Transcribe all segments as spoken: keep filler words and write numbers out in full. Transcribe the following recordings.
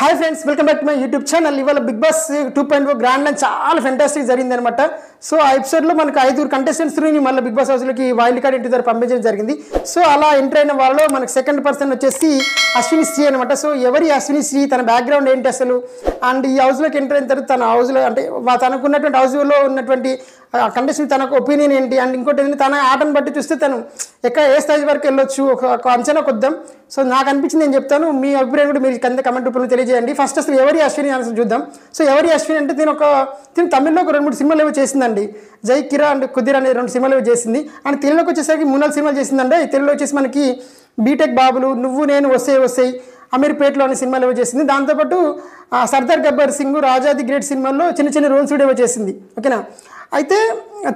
High friends welcome back to my YouTube channel इवाला big Boss two point o grand launch चाला fantastic जरिगिंदी अन्नमाट so आ episode लो मनकु ఐదుగురు కంటెస్టెంట్స్ ని మళ్ళీ బిగ్ బాస్ హౌస్ లోకి వైల్డ్ కార్డ్ ఎంట్రీ ద్వారా పంపించడం జరిగింది సో అలా ఎంటర్ అయిన వాళ్ళలో మనకు సెకండ్ పర్సన్ వచ్చేసి అశ్విని శ్రీ అన్నమాట సో ఎవరి అశ్విని శ్రీ తన బ్యాక్ గ్రౌండ్ ఏంటి అసలు అండ్ ఈ హౌస్ లోకి ఎంటర్ అయిన తర్వాత తన హౌస్ లో అంటే తనకున్నటువంటి హౌస్ లో ఉన్నటువంటి కంటెస్టెంట్ తనకు ఒపీనియన్ ఏంటి అండ్ ఇంకోటి ఏంటి తన ఆటను బట్టి చూస్తే తను ఎక్కడ ఏ స్థాయి వరకు వెళ్ళొచ్చు ఒక అంచనా కొద్దాం సో నాకు అనిపిస్తుంది నేను చెప్తాను మీ అభిప్రాయం కూడా మీరు కింద కామెంట్ రూపంలో తెలియజేయండి ఫస్ట్ అసలు ఎవరి అశ్విని అని చూద్దాం సో ఎవరి అశ్విని అంటే దీని ఒక దీని తమిళలో ఒక రెండు మూడు సినిమాలు ఏవో చేసిందండి జై కిరా అండ్ కుదిర్ అనే రెండు సినిమాలు ఏవో చేసింది అండ్ తెలుగులోకి వచ్చేసరికి మూడు నాలుగు సినిమాలు చేసిందండి తెలుగులో వచ్చేసి మనకి బీటెక్ బాబులు నువ్వు నేను వస్తాయి వస్తాయి అమీర్పేటలో అనే సినిమాలు ఏవో చేసింది దాంతోపాటు సర్దార్ గబ్బర్ సింగ్ రాజాది గ్రేట్ సినిమాల్లో చిన్న చిన్న రోల్స్ కూడా ఏవో చేసింది ఓకేనా అయితే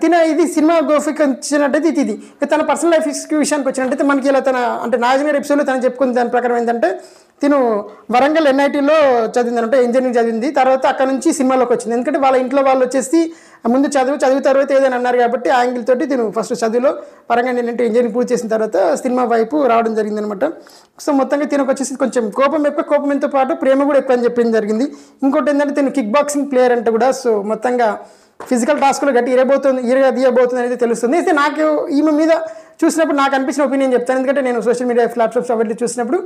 తిన ఇది సినిమా గోఫిక్ వచ్చినట్టయితే ఇది ఇది తన పర్సనల్ లైఫ్ విషయానికి వచ్చినట్టయితే మనకి ఇలా తన అంటే నాగజనగారి ఎపిసోడ్లో తను చెప్పుకున్న దాని ప్రకారం ఏంటంటే తిను వరంగల్ ఎన్ఐటీలో చదివిందనంటే ఇంజనీరింగ్ చదివింది తర్వాత అక్కడ నుంచి సినిమాలోకి వచ్చింది ఎందుకంటే వాళ్ళ ఇంట్లో వాళ్ళు వచ్చేసి ముందు చదువు చదివిన తర్వాత ఏదైనా అన్నారు కాబట్టి ఆ యాంగిల్ తోటి తిను ఫస్ట్ చదువులో వరంగల్ ఎన్ఐటీ ఇంజనీరింగ్ పూర్తి చేసిన తర్వాత సినిమా వైపు రావడం జరిగిందనమాట సో మొత్తంగా తినకు వచ్చేసి కొంచెం కోపం ఎక్కువ కోపంతో పాటు ప్రేమ కూడా ఎక్కువ అని చెప్పింది జరిగింది ఇంకోటి ఏంటంటే తిను కిక్ బాక్సింగ్ ప్లేయర్ అంటే కూడా సో మొత్తంగా ఫిజికల్ టాస్క్లో గట్టి ఇరబోతుంది ఇరగా దియబోతుంది అనేది తెలుస్తుంది అయితే నాకు ఈమె మీద చూసినప్పుడు నాకు అనిపించిన ఒపీనియన్ చెప్తాను ఎందుకంటే నేను సోషల్ మీడియా ప్లాట్ఫామ్స్ అవన్నీ చూసినప్పుడు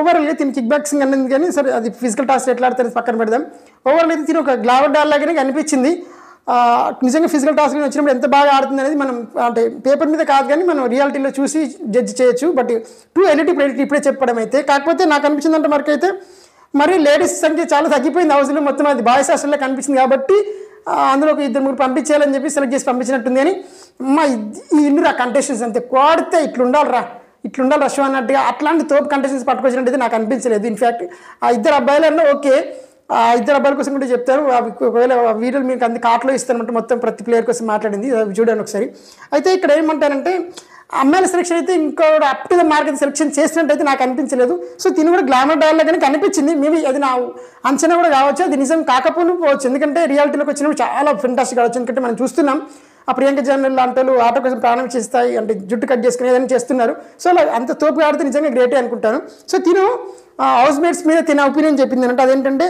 ఓవరాల్గా తిని కిక్ బాక్సింగ్ అనేది కానీ సరే అది ఫిజికల్ టాస్క్ ఎట్లా ఆడతారు పక్కన పెడదాం ఓవరాల్ అయితే తిని ఒక గ్లావర్ డాల్ లాగానే అనిపించింది నిజంగా ఫిజికల్ టాస్క్ వచ్చినప్పుడు ఎంత బాగా ఆడుతుంది అనేది మనం అంటే పేపర్ మీద కాదు కానీ మనం రియాలిటీలో చూసి జడ్జ్ చేయొచ్చు బట్ టూ ఎలిటీ ప్లేట్ ఇప్పుడే చెప్పడం అయితే కాకపోతే నాకు అనిపించిందంటే మరకైతే మరి లేడీస్ సంఖ్య చాలా తగ్గిపోయింది హౌస్లో మొత్తం అది బాయ్స్ హాస్టల్లో కనిపించింది కాబట్టి అందులో ఒక ఇద్దరు ముగ్గురు పంపించేయాలని చెప్పి సెలెక్ట్ చేసి పంపించినట్టుంది అని మా ఇల్లురా కంటెస్టెంట్స్ అంతే కోడితే ఇట్లుండాలిరా ఇట్లుండాలి రష్యూ అన్నట్టుగా అట్లాంటి తోపు కంటెస్టెంట్స్ పట్టుకొచ్చినట్టయితే నాకు అనిపించలేదు ఇన్ఫ్యాక్ట్ ఆ ఇద్దరు అబ్బాయిలన్నా ఓకే ఆ ఇద్దరు అబ్బాయిల కోసం కూడా చెప్తారు ఒకవేళ వీడియోలు మీకు అందుకు కార్ట్లో ఇస్తానమాట మొత్తం ప్రతి ప్లేయర్ కోసం మాట్లాడింది చూడండి ఒకసారి అయితే ఇక్కడ ఏమంటారంటే అమ్మాయిల సెలెక్షన్ అయితే ఇంకో up to the market selection చేసినట్టయితే నాకు అనిపించలేదు సో తిని కూడా గ్లామర్ డాల్లో కానీ కనిపించింది మేబీ అది నా అంచనా కూడా కావచ్చు అది నిజం కాకపోను పోవచ్చు ఎందుకంటే రియాలిటీలోకి వచ్చినప్పుడు చాలా ఫెంటాస్టిక్ కావచ్చు ఎందుకంటే మనం చూస్తున్నాం ఆ ప్రియాంక జైన్ లాంటి వాళ్ళు ఆట కోసం ప్రాణం చేస్తాయి అంటే జుట్టు కట్ చేసుకుని ఏదైనా చేస్తున్నారు సో అలా అంత తోపుగా ఆడితే నిజంగా గ్రేటే అనుకుంటాను సో తిను హౌస్ మేట్స్ మీద తిన ఒపీనియన్ చెప్పింది అంటే అదేంటంటే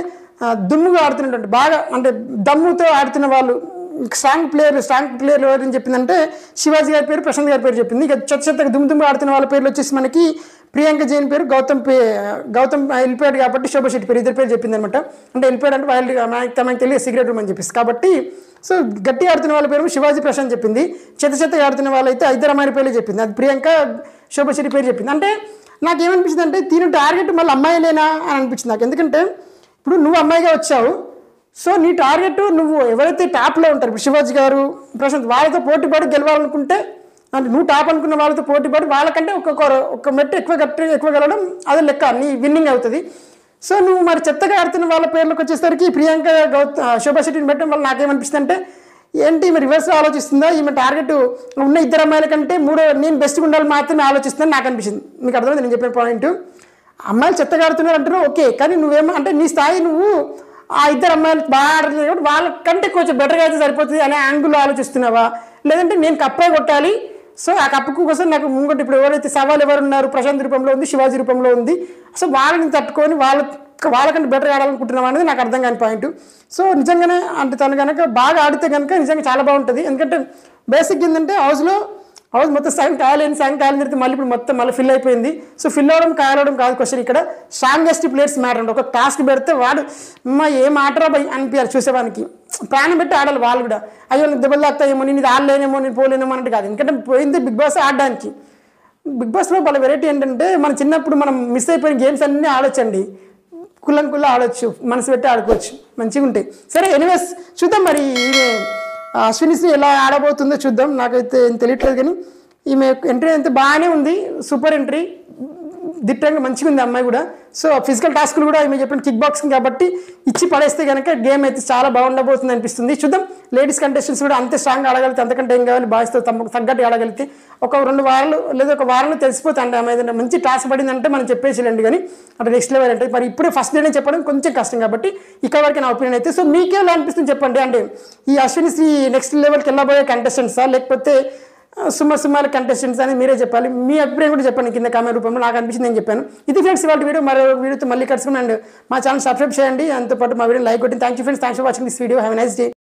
దుమ్ముగా ఆడుతున్నటువంటి బాగా అంటే దమ్ముతో ఆడుతున్న వాళ్ళు స్ట్రాంగ్ ప్లేయర్లు స్ట్రాంగ్ ప్లేయర్లు ఎవరని చెప్పిందంటే శివాజీ గారి పేరు ప్రశాంత్ గారి పేరు చెప్పింది ఇక చెత్త చెత్తగా దుమ్ దుమ్ము ఆడుతున్న వాళ్ళ పేర్లు వచ్చేసి మనకి ప్రియాంక జైన్ పేరు గౌతమ్ పే గౌతమ్ వెళ్ళిపోయాడు కాబట్టి శోభా శెట్టి పేరు ఇద్దరు పేరు చెప్పింది అనమాట అంటే వెళ్ళిపోయాడు అంటే వాళ్ళు తమకు తెలియదు సిగరెట్ రూమ్ అని చెప్పేసి కాబట్టి సో గట్టిగా ఆడుతున్న వాళ్ళ పేరు శివాజీ ప్రశాంత్ చెప్పింది చెత్త చెత్తగా ఆడుతున్న వాళ్ళైతే ఇద్దరు అమ్మాయి పేర్లు చెప్పింది అది ప్రియాంక శోభా శెట్టి పేరు చెప్పింది అంటే నాకేమనిపించింది అంటే తిను టార్గెట్ మళ్ళీ అమ్మాయిలేనా అని అనిపించింది నాకు ఎందుకంటే ఇప్పుడు నువ్వు అమ్మాయిగా వచ్చావు సో నీ టార్గెట్ నువ్వు ఎవరైతే టాప్లో ఉంటారు శివాజీ గారు ప్రశాంత్ వాళ్ళతో పోటీ పడి గెలవాలనుకుంటే అంటే నువ్వు టాప్ అనుకున్న వాళ్ళతో పోటీ పడి వాళ్ళకంటే ఒక్కొక్క ఒక్క మెట్టు ఎక్కువ గట్టి ఎక్కువ గెలవడం అదే లెక్క నీ విన్నింగ్ అవుతుంది సో నువ్వు మరి చెత్తగా ఆడుతున్న వాళ్ళ పేర్లకు వచ్చేసరికి ప్రియాంక గౌత శోభా శెట్టిని పెట్టడం వల్ల నాకేమనిపిస్తుంది అంటే ఏంటి మరి రివర్స్ ఆలోచిస్తుందా ఈమె టార్గెట్ ఉన్న ఇద్దరు అమ్మాయిల కంటే మూడో నేను బెస్ట్గా ఉండాలని మాత్రమే ఆలోచిస్తుందని నాకు అనిపించింది మీకు అర్థమైంది నేను చెప్పిన పాయింట్ అమ్మాయిలు చెత్తగా ఆడుతున్నారు అంటున్నావు ఓకే కానీ నువ్వేమో అంటే నీ స్థాయి నువ్వు ఆ ఇద్దరు అమ్మాయిలు బాగా ఆడుతుంది కాబట్టి వాళ్ళకంటే కొంచెం బెటర్గా అయితే సరిపోతుంది అనే యాంగిల్లో ఆలోచిస్తున్నావా లేదంటే నేను కప్పే కొట్టాలి సో ఆ కప్పుకు కోసం నాకు ముంగొట్టు ఇప్పుడు ఎవరైతే సవాల్ ఎవరున్నారు ప్రశాంత్ రూపంలో ఉంది శివాజీ రూపంలో ఉంది సో వాళ్ళని తట్టుకొని వాళ్ళ వాళ్ళకంటే బెటర్ ఆడాలనుకుంటున్నావా అనేది నాకు అర్థం కాని పాయింట్ సో నిజంగానే అంటే తను కనుక బాగా ఆడితే కనుక నిజంగా చాలా బాగుంటుంది ఎందుకంటే బేసిక్ ఏంటంటే హౌస్లో హౌస్ మొత్తం సగం కాయలేని సగం కాయలని తిరిగితే మళ్ళీ ఇప్పుడు మొత్తం మళ్ళీ ఫిల్ అయిపోయింది సో ఫిల్ అవ్వడం కాయలవడం కాదు క్వశ్చన్ ఇక్కడ స్ట్రాంగెస్ట్ ప్లేయర్స్ మ్యాటర్ అంటే ఒక టాస్క్ పెడితే వాడు మా ఏం ఆటరా భయ అనిపించారు చూసేవానికి ప్రాణం పెట్టి ఆడాలి వాళ్ళు కూడా అయ్యో నేను దెబ్బలు తాగుతాయేమో నేను ఇది ఆడలేనేమో నేను పోలేనేమో అన్నట్టు కాదు ఎందుకంటే పోయింది బిగ్ బాస్ ఆడడానికి బిగ్ బాస్లో వాళ్ళ వెరైటీ ఏంటంటే మన చిన్నప్పుడు మనం మిస్ అయిపోయిన గేమ్స్ అన్నీ ఆడొచ్చండి కుల్లం కుల్ల ఆడొచ్చు మనసు పెట్టి ఆడుకోవచ్చు మంచిగా ఉంటాయి సరే ఎనీవేస్ చూద్దాం మరి అశ్విని శ్రీ ఎలా ఆడబోతుందో చూద్దాం నాకైతే ఏం తెలియట్లేదు కానీ ఈమె ఎంట్రీ అయితే బాగానే ఉంది సూపర్ ఎంట్రీ దిట్టంగా మంచిగా ఉంది అమ్మాయి కూడా సో ఫిజికల్ టాస్క్లు కూడా ఈమె చెప్పిన కిక్ బాక్సింగ్ కాబట్టి ఇచ్చి పడేస్తే కనుక గేమ్ అయితే చాలా బాగుండబోతుంది అనిపిస్తుంది చూద్దాం లేడీస్ కంటెస్టెంట్స్ కూడా అంతే స్ట్రాంగ్ ఆడగలిగితే అంతకంటే ఏం కావాలి బాయ్స్తో తమకు తగ్గట్టు ఆడగలిగితే ఒక రెండు వారాలు లేదా ఒక వారంలో తెలిసిపోతుంది ఆమె ఏదైనా మంచి టాస్క్ పడిందంటే మనం చెప్పేసేయండి కానీ అంటే నెక్స్ట్ లెవెల్ అంటే మరి ఇప్పుడే ఫస్ట్ డేనే చెప్పడం కొంచెం కష్టం కాబట్టి ఇక్కడ వరకు నా ఒపీనియన్ అయితే సో మీకేలా అనిపిస్తుంది చెప్పండి అంటే ఈ అశ్విని శ్రీ నెక్స్ట్ లెవెల్కి వెళ్ళబోయే కంటెస్టెంట్సా లేకపోతే सुम सुमार कंटेस्टेंट्स मेरे चेपाली मी अभिप्राय किंद कामेंट रूप में ना अच्छी इधर फ्रेंड्स वाला वीडियो मैं वीडियो तो मल्ल कल अंड मा चैनल सब्सक्राइब चेयंडी अंत पाटु मा वीडियो लाइक कोट्टंडी thank you friends thanks for watching this video have a nice day.